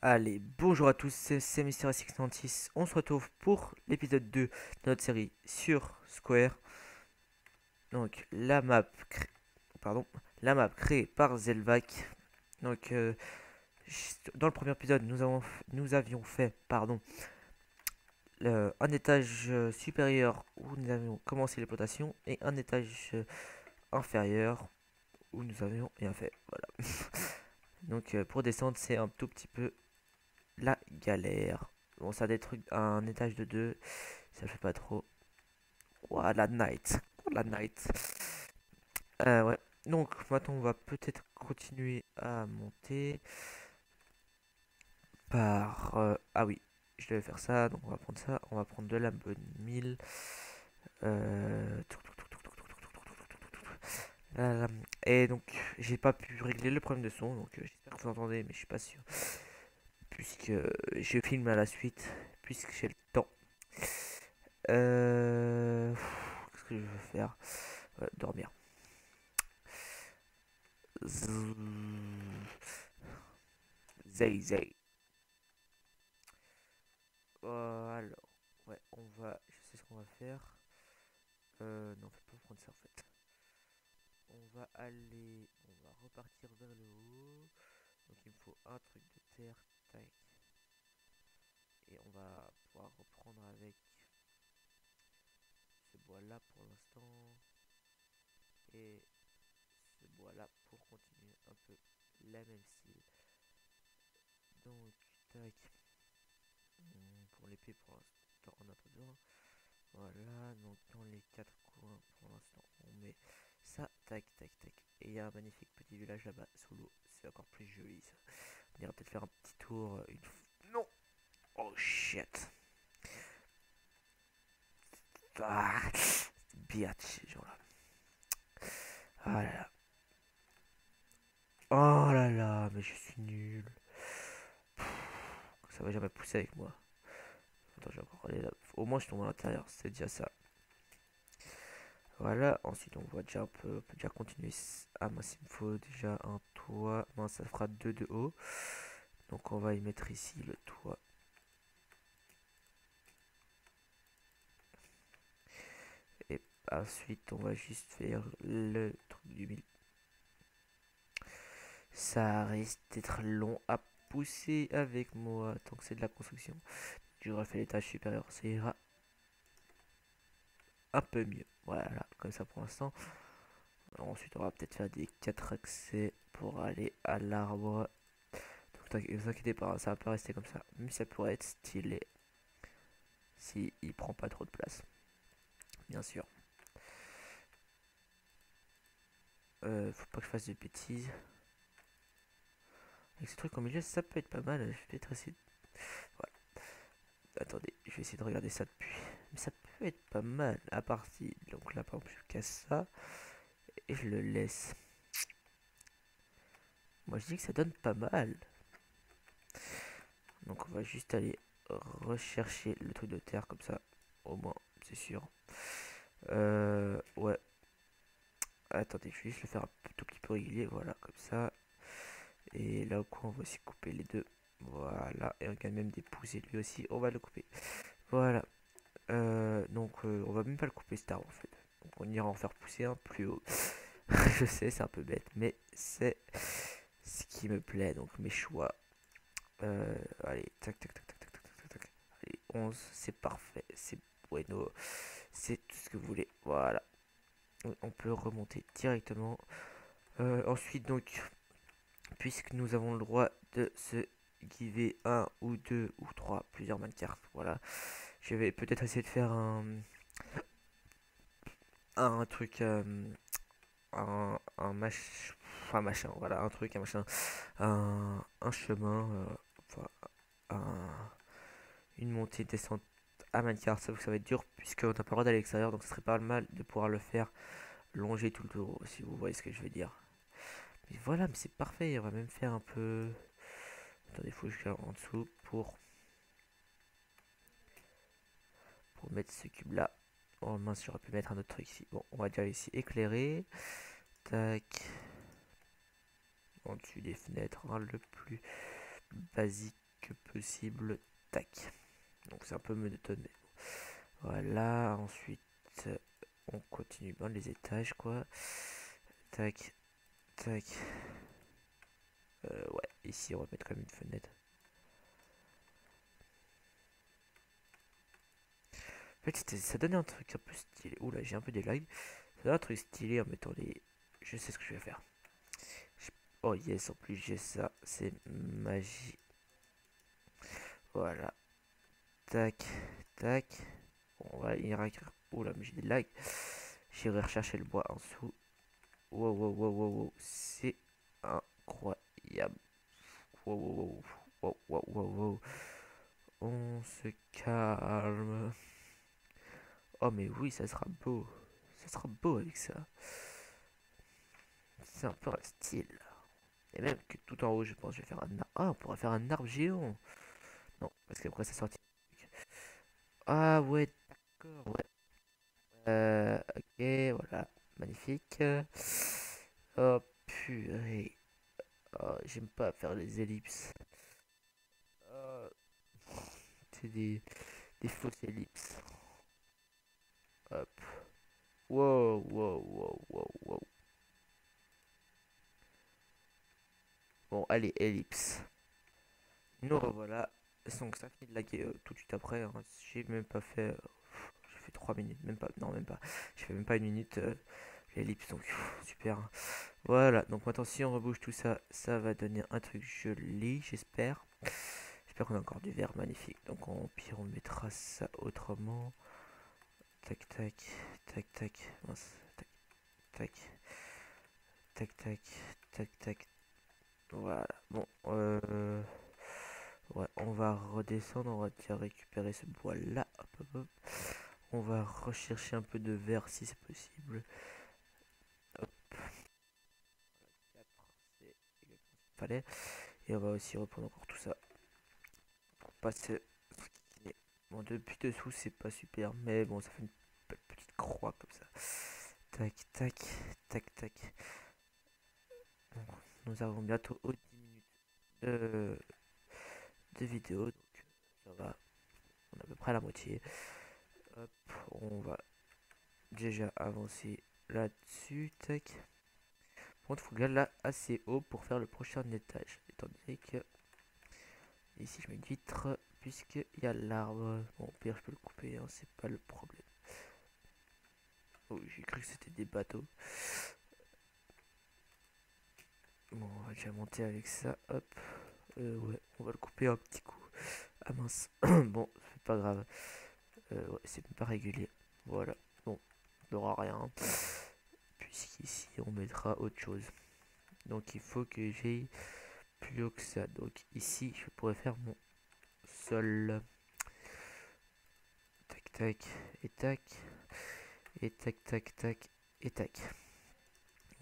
Allez, bonjour à tous, c'est MisterSx96, on se retrouve pour l'épisode 2 de notre série sur Square. Donc la map créée par Zelvac. Donc dans le premier épisode, nous avions fait un étage supérieur où nous avions commencé les plantations et un étage inférieur où nous avions rien fait, voilà. Donc pour descendre, c'est un tout petit peu la galère. Bon, ça détruit un étage de 2, ça fait pas trop. Ouah, la night, la night. Ouais. Donc maintenant on va peut-être continuer à monter par ah oui, je devais faire ça, donc on va prendre ça, on va prendre de la bonne mille. Et donc j'ai pas pu régler le problème de son, donc j'espère que vous entendez, mais je suis pas sûr puisque je filme à la suite, puisque j'ai le temps. Qu'est-ce que je veux faire? Dormir. Alors ouais, on va, je sais ce qu'on va faire. Non, faut pas prendre ça en fait. On va aller, on va repartir vers le haut. Donc il me faut un truc de terre, tac. Et on va pouvoir reprendre avec ce bois là pour l'instant. Et ce bois là pour continuer un peu la même style. Donc tac. Pour l'épée pour l'instant on a pas besoin. Voilà, donc dans les 4 coins pour l'instant on met ça, tac tac tac, et il y a un magnifique petit village là-bas sous l'eau, c'est encore plus joli ça. On ira peut-être faire un petit tour non, oh shit, ah, biatch, genre là, ah là là, oh là là, mais je suis nul. Ça va jamais pousser avec moi. Attends, j'ai encore aller là, au moins je tombe à l'intérieur, c'est déjà ça. Voilà, ensuite on voit déjà un peu, on peut déjà continuer. Ah moi il me faut déjà un toit, moi ça fera 2 de haut. Donc on va y mettre ici le toit. Et ensuite on va juste faire le truc du milieu. Ça risque d'être long à pousser avec moi tant que c'est de la construction. Je refais l'étage supérieur, ça ira un peu mieux. Voilà, comme ça pour l'instant. Ensuite on va peut-être faire des 4 accès pour aller à l'arbre. Donc ne vous inquiétez pas, ça va pas rester comme ça, mais ça pourrait être stylé si il prend pas trop de place, bien sûr. Faut pas que je fasse de bêtises avec ce truc en milieu, ça peut être pas mal. Je vais peut-être essayer de... voilà. Attendez, je vais essayer de regarder ça depuis. Mais ça peut être pas mal à partir. Donc là, par exemple, je casse ça et je le laisse. Moi, je dis que ça donne pas mal. Donc, on va juste aller rechercher le truc de terre comme ça. Au moins, c'est sûr. Ouais. Attendez, je vais juste le faire un tout petit peu régulier. Voilà, comme ça. Et là, au coin, on va aussi couper les deux. Voilà, et on gagne même des poussées lui aussi, on va le couper. Voilà, donc on va même pas le couper cet arbre en fait. Donc on ira en faire pousser un plus haut. Je sais, c'est un peu bête, mais c'est ce qui me plaît, donc mes choix. Allez, tac tac tac tac tac tac tac. Allez, 11, c'est parfait, c'est bueno, c'est tout ce que vous voulez. Voilà, on peut remonter directement. Ensuite, donc, puisque nous avons le droit de se giver 1 ou 2 ou 3, plusieurs minecarts, voilà, je vais peut-être essayer de faire un truc, un chemin, une montée descente à minecarts. Ça va être dur puisque on n'a pas le droit d'aller à l'extérieur, donc ce serait pas mal de pouvoir le faire longer tout le tour, si vous voyez ce que je veux dire. Mais voilà, mais c'est parfait. On va même faire un peu... Attendez, faut que je en dessous pour mettre ce cube là. Oh mince, j'aurais pu mettre un autre truc ici. Bon, on va déjà ici éclairer. Tac. En dessus des fenêtres, hein, le plus basique que possible. Tac. Donc c'est un peu monotone. Voilà, ensuite on continue dans les étages quoi. Tac, tac. Ouais, ici on va mettre comme une fenêtre. En fait ça donnait un truc un peu stylé. Oula, j'ai un peu des lags. Ça donne un truc stylé en mettant les... Je sais ce que je vais faire. Oh yes, en plus j'ai ça. C'est magie. Voilà. Tac, tac. On va y récupérer. Oula, mais j'ai des lags. J'irai rechercher le bois en dessous. Wow, wow, wow, wow, wow. C'est incroyable. Wow, wow, wow, wow, wow, wow. On se calme. Oh mais oui, ça sera beau. Ça sera beau avec ça. C'est un peu un style. Et même que tout en haut, je pense que je vais faire un arbre. Ah, on pourra faire un arbre géant. Non, parce qu'après ça sortit. Ah ouais, d'accord, ouais. Ok, voilà. Magnifique. Oh purée. Oh, j'aime pas faire les ellipses. C'est des fausses ellipses. Hop. Wow, wow, wow, wow, wow. Bon, allez, ellipse. Nous revoilà. Donc ça finit de laguer tout de suite après. Hein. J'ai même pas fait... j'ai fait 3 minutes. Même pas. Non, même pas. J'ai fait même pas une minute. L'ellipse, donc super. Voilà. Donc maintenant, si on rebouge tout ça, ça va donner un truc joli, j'espère. J'espère qu'on a encore du verre magnifique. Donc au pire, on mettra ça autrement. Tac, tac, tac, tac, mince, tac, tac, tac, tac, tac, tac, voilà, bon, ouais, on va redescendre, on va déjà récupérer ce bois-là, hop, hop, hop, on va rechercher un peu de verre si c'est possible, hop, fallait, et on va aussi reprendre encore tout ça, pour passer, bon, depuis dessous, c'est pas super, mais bon, ça fait une petite croix comme ça. Tac, tac, tac, tac. Donc, nous avons bientôt 10 minutes de vidéo. Donc, ça va. On est à peu près à la moitié. Hop, on va déjà avancer là-dessus. Tac. Par contre, il faut que j'aille là assez haut pour faire le prochain étage. Étant donné que ici, je mets une vitre. Puisqu'il y a l'arbre. Bon, au pire, je peux le couper, hein, c'est pas le problème. Oh, j'ai cru que c'était des bateaux. Bon, on va déjà monter avec ça. Hop. Ouais, on va le couper un petit coup. Ah mince. Bon, c'est pas grave. Ouais, c'est pas régulier. Voilà. Bon, on n'aura rien. Hein. Puisqu'ici, on mettra autre chose. Donc, il faut que j'aille plus haut que ça. Donc, ici, je pourrais faire mon. Sol. Tac tac et tac et tac tac tac et tac.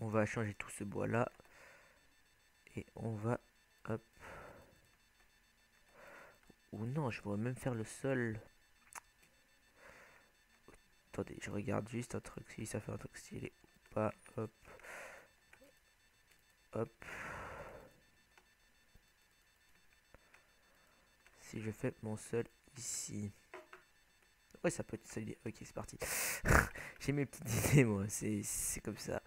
On va changer tout ce bois là et on va hop. Ou non, je pourrais même faire le sol. Attendez, je regarde juste un truc si ça fait un truc stylé ou pas. Hop hop. Si je fais mon sol ici. Ouais, ça peut être solide. Ok, c'est parti. J'ai mes petites idées, moi. C'est comme ça.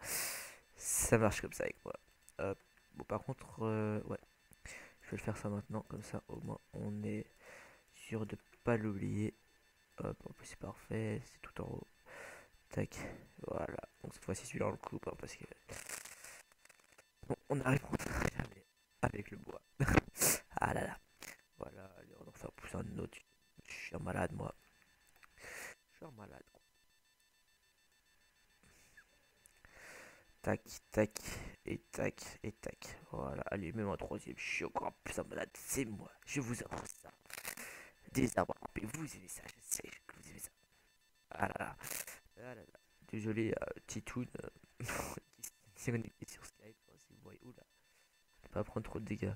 Ça marche comme ça avec moi. Bon, par contre, ouais. Je vais le faire ça maintenant. Comme ça, au moins, on est sûr de pas l'oublier. Hop, en plus, c'est parfait. C'est tout en haut. Tac. Voilà. Donc, cette fois-ci, celui-là, on le coupe. Hein, parce que. Bon, on arrive avec le bois. Ah là là. Voilà, allez, on va en faire pousser un autre. Je suis un malade, moi. Je suis un malade. Tac, tac, et tac, et tac. Voilà, allez, même un troisième. Je suis encore plus un malade. C'est moi. Je vous offre ça. Des arbres. Mais vous aimez ça. Je sais que vous aimez ça. Ah là là. Ah là là. Désolé, Titoun. Qui s'est connecté sur Skype. Si vous voyez, oula. Je vais pas prendre trop de dégâts.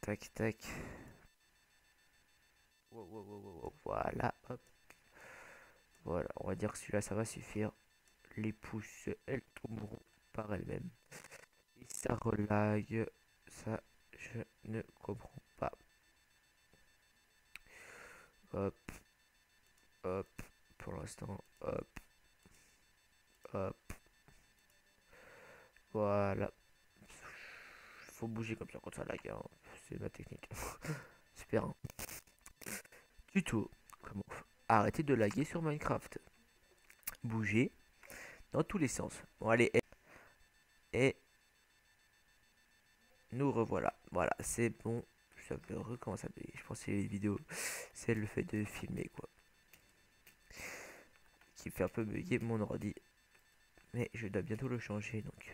Tac, tac. Wow, wow, wow, wow. Voilà, hop. Voilà, on va dire que celui-là, ça va suffire. Les pouces, elles tomberont par elles-mêmes. Et ça relague. Ça, je ne comprends pas. Hop, hop, pour l'instant, hop, hop. Voilà. Faut bouger comme ça contre ça, la gueule. C'est ma technique. Super. Hein. Tuto. Comment arrêter de laguer sur Minecraft. Bouger dans tous les sens. Bon, allez. Et nous revoilà. Voilà, c'est bon. Ça peut recommencer à payer. Je pense que les vidéos, c'est le fait de filmer, quoi. Qui fait un peu bugger mon ordi. Mais je dois bientôt le changer, donc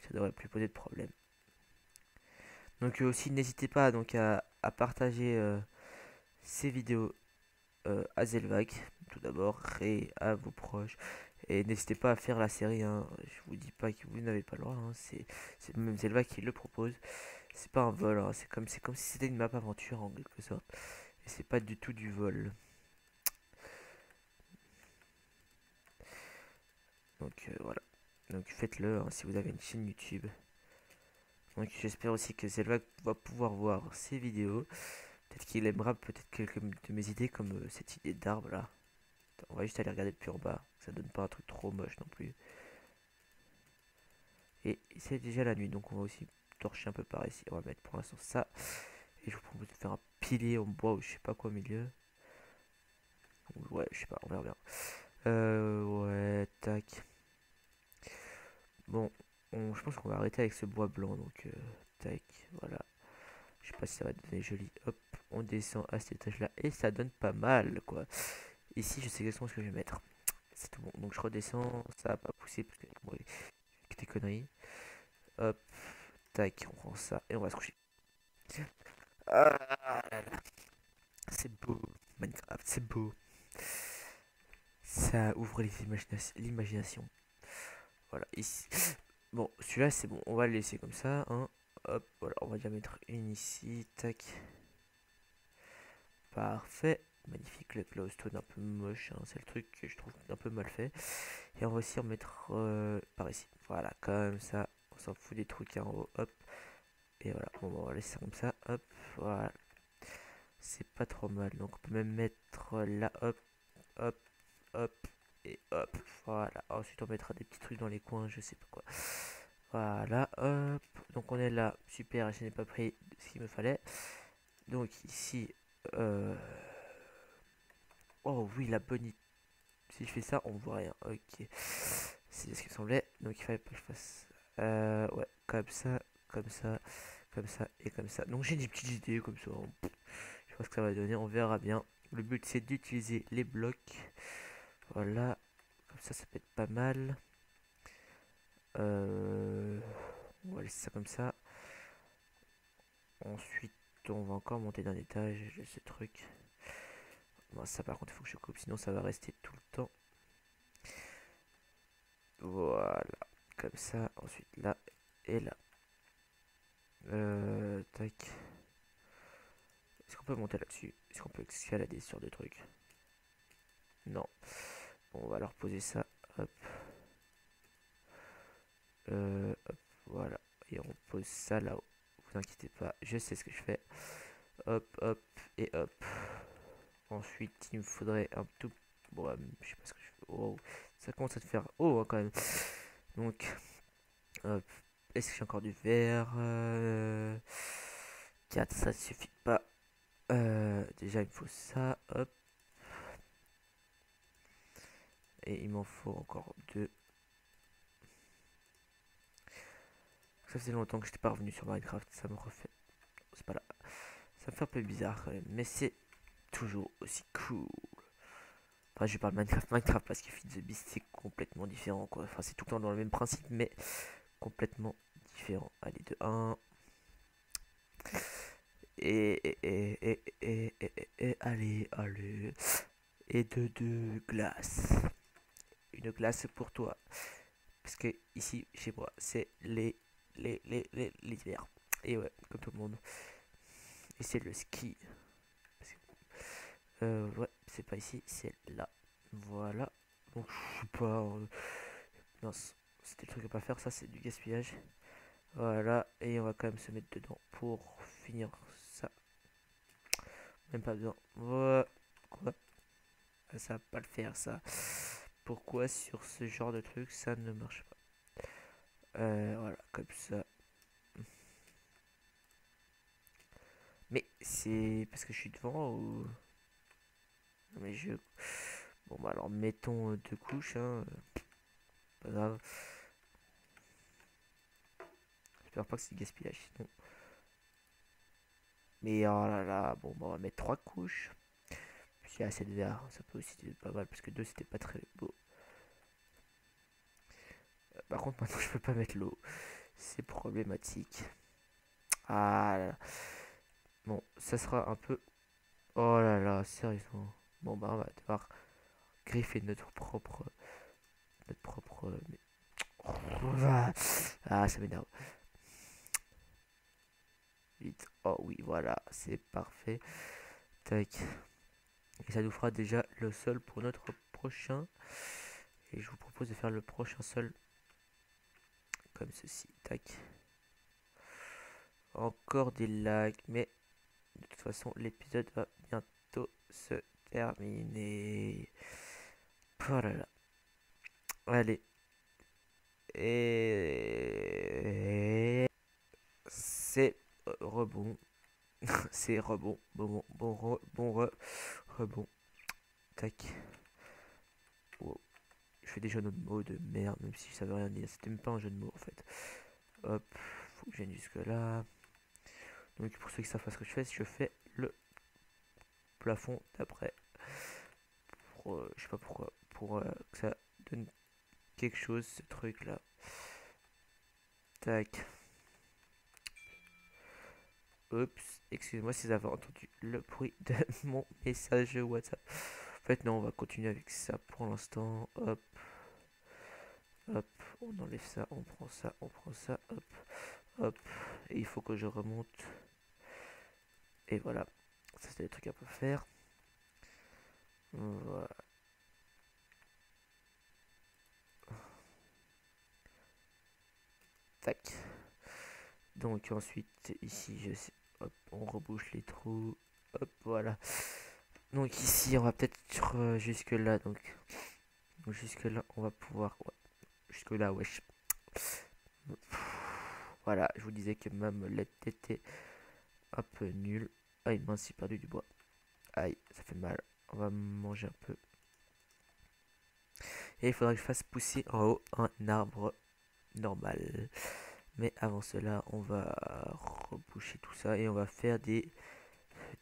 ça devrait plus poser de problème. Donc aussi n'hésitez pas donc à partager ces vidéos à Zelvac tout d'abord et à vos proches, et n'hésitez pas à faire la série, hein. Je vous dis pas que vous n'avez pas le droit, hein. C'est même Zelvac qui le propose, c'est pas un vol, hein. c'est comme si c'était une map aventure en quelque sorte, et c'est pas du tout du vol. Donc voilà, donc faites-le, hein, si vous avez une chaîne YouTube. Donc j'espère aussi que Zelvac va pouvoir voir ces vidéos. Peut-être qu'il aimera peut-être quelques de mes idées, comme cette idée d'arbre là. Attends, on va juste aller regarder depuis en bas. Ça donne pas un truc trop moche non plus. Et c'est déjà la nuit, donc on va aussi torcher un peu par ici. On va mettre pour l'instant ça. Et je vous propose de faire un pilier en bois ou je sais pas quoi au milieu. Ouais, je sais pas, on verra bien. Ouais, tac. Bon. Je pense qu'on va arrêter avec ce bois blanc, donc tac, voilà. Je sais pas si ça va donner joli. Hop, on descend à cet étage là et ça donne pas mal, quoi. Ici je sais exactement ce que je vais mettre, c'est tout bon. Donc je redescends, ça va pas pousser parce que bon, des conneries. Hop, tac, on prend ça et on va se coucher. Ah, c'est beau Minecraft, c'est beau, ça ouvre l'imagination. Voilà, ici. Bon, celui-là c'est bon, on va le laisser comme ça, hein. Hop, voilà, on va déjà mettre une ici, tac. Parfait, magnifique, le glowstone un peu moche, hein. C'est le truc que je trouve un peu mal fait. Et on va aussi en mettre par ici, voilà, comme ça, on s'en fout des trucs en haut, hop. Et voilà, on va laisser ça comme ça, hop, voilà. C'est pas trop mal, donc on peut même mettre là, hop, hop, hop. Et hop, voilà. Ensuite on mettra des petits trucs dans les coins, je sais pas quoi. Voilà, hop. Donc on est là, super, je n'ai pas pris ce qu'il me fallait. Donc ici oh oui, la bonne idée. Si je fais ça, on voit rien. Ok, c'est ce qu'il me semblait. Donc il fallait pas que je fasse ouais, comme ça, comme ça, comme ça et comme ça. Donc j'ai des petites idées comme ça, je pense que ça va donner, on verra bien. Le but c'est d'utiliser les blocs. Voilà, comme ça, ça peut être pas mal. On va laisser ça comme ça. Ensuite, on va encore monter d'un étage, ce truc. Bon, ça par contre, il faut que je coupe, sinon ça va rester tout le temps. Voilà, comme ça, ensuite là et là. Tac. Est-ce qu'on peut monter là-dessus? Est-ce qu'on peut escalader sur des trucs? Non. Bon, on va leur poser ça, hop. Hop, voilà, et on pose ça là-haut, vous inquiétez pas, je sais ce que je fais. Hop, hop, et hop. Ensuite, il me faudrait un tout... Bon, je sais pas ce que je fais, oh, ça commence à te faire haut, hein, quand même. Donc, hop, est-ce que j'ai encore du verre? 4, ça suffit pas. Déjà, il me faut ça, hop. Et il m'en faut encore 2. Ça faisait longtemps que j'étais pas revenu sur Minecraft. Ça me refait. C'est pas là. Ça me fait un peu bizarre quand même. Mais c'est toujours aussi cool. Enfin, je parle Minecraft parce que Feed the Beast c'est complètement différent, quoi. Enfin, c'est tout le temps dans le même principe, mais complètement différent. Allez, 2, 1. Et allez, allez. Et de 2 glaces. Une glace pour toi, parce que ici chez moi c'est les hivers, et ouais, comme tout le monde, et c'est le ski parce que, ouais, c'est pas ici, c'est là, voilà. Donc je suis pas, non, c'était le truc à pas faire, ça c'est du gaspillage. Voilà, et on va quand même se mettre dedans pour finir ça. Même pas besoin. Voilà. Quoi? Ça va pas le faire, ça. Pourquoi sur ce genre de truc ça ne marche pas? Voilà, comme ça. Mais c'est parce que je suis devant ou... Non mais je... Bon bah alors mettons 2 couches, hein. Pas grave. J'espère pas que c'est du gaspillage sinon. Mais oh là là, bon bah on va mettre 3 couches. Puis il y a assez de verre, ça peut aussi être pas mal parce que 2 c'était pas très beau. Par contre maintenant je peux pas mettre l'eau. C'est problématique. Ah là là. Bon, ça sera un peu... Oh là là, sérieusement. Bon bah on va devoir griffer notre propre... Oh, ah, ça m'énerve. Vite. Oh oui, voilà, c'est parfait. Tac. Et ça nous fera déjà le sol pour notre prochain. Et je vous propose de faire le prochain sol comme ceci. Tac. Encore des lags, mais... De toute façon, l'épisode va bientôt se terminer. Voilà. Allez. Et... C'est rebond. C'est rebond. Bon rebond. Tac. Wow. Je fais des jeux de mots de merde, même si ça veut rien dire. C'était même pas un jeu de mots, en fait. Hop. Faut que j'aille jusque là. Donc pour ceux qui savent pas ce que je fais le plafond d'après. Je sais pas pourquoi. Pour que ça donne quelque chose, ce truc là. Tac. Oups, excusez-moi si vous avez entendu le bruit de mon message WhatsApp. En fait non, on va continuer avec ça pour l'instant. Hop. Hop, on enlève ça, on prend ça, hop. Hop, et il faut que je remonte. Et voilà, ça c'est des trucs à pas faire. Voilà. Tac. Donc ensuite ici je sais, hop, on rebouche les trous. Hop, voilà. Donc ici on va peut-être jusque là, donc jusque là on va pouvoir, ouais. Jusque là, wesh. Voilà, je vous disais que ma molette était un peu nulle. Aïe, mince, j'ai perdu du bois. Aïe, ça fait mal. On va manger un peu. Et il faudra que je fasse pousser en haut un arbre normal. Mais avant cela, on va reboucher tout ça et on va faire des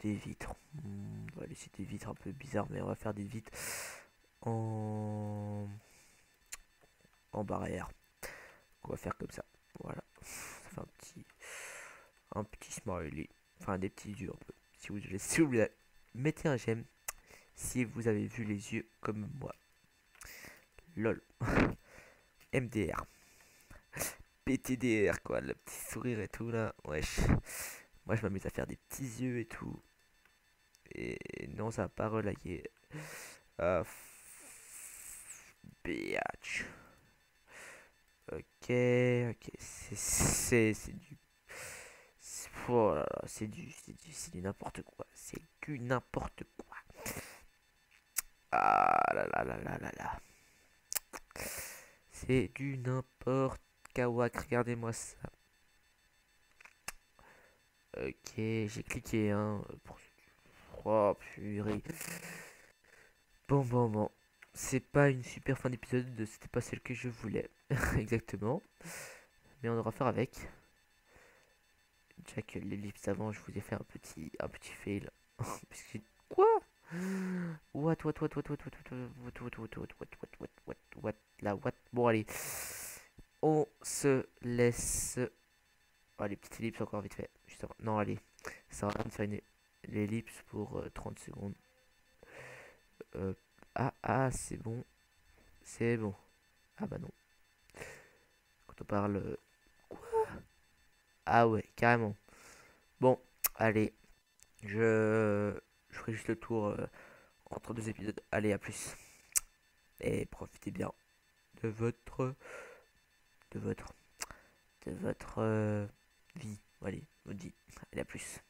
vitres. On va laisser des vitres un peu bizarres, mais on va faire des vitres en barrière. On va faire comme ça. Voilà. Ça fait un petit smiley, enfin des petits yeux un peu. Si vous mettez un j'aime si vous avez vu les yeux comme moi. Lol. MDR. PTDR quoi, le petit sourire et tout là. Wesh. Moi je m'amuse à faire des petits yeux et tout. Et non, ça va pas relayer. Biatch. Ok, c'est du n'importe quoi, c'est du n'importe quoi. Ah là là là là là là. C'est du n'importe kawak, regardez-moi ça. Ok, j'ai cliqué, hein. Oh purée. Bon. C'est pas une super fin d'épisode, c'était pas celle que je voulais exactement, mais on aura à faire avec. Déjà que l'ellipse avant je vous ai fait un petit fail. Quoi? What? Bon allez, on se laisse. Allez, petite ellipse encore vite fait. Non allez, ça va me faire une ellipse pour 30 secondes. Ah, c'est bon. Ah bah non. Quand on parle... Quoi? Ah ouais, carrément. Bon, allez. Je ferai juste le tour entre 2 épisodes. Allez, à plus. Et profitez bien de votre... de votre vie. Allez, votre vie. Allez, à plus.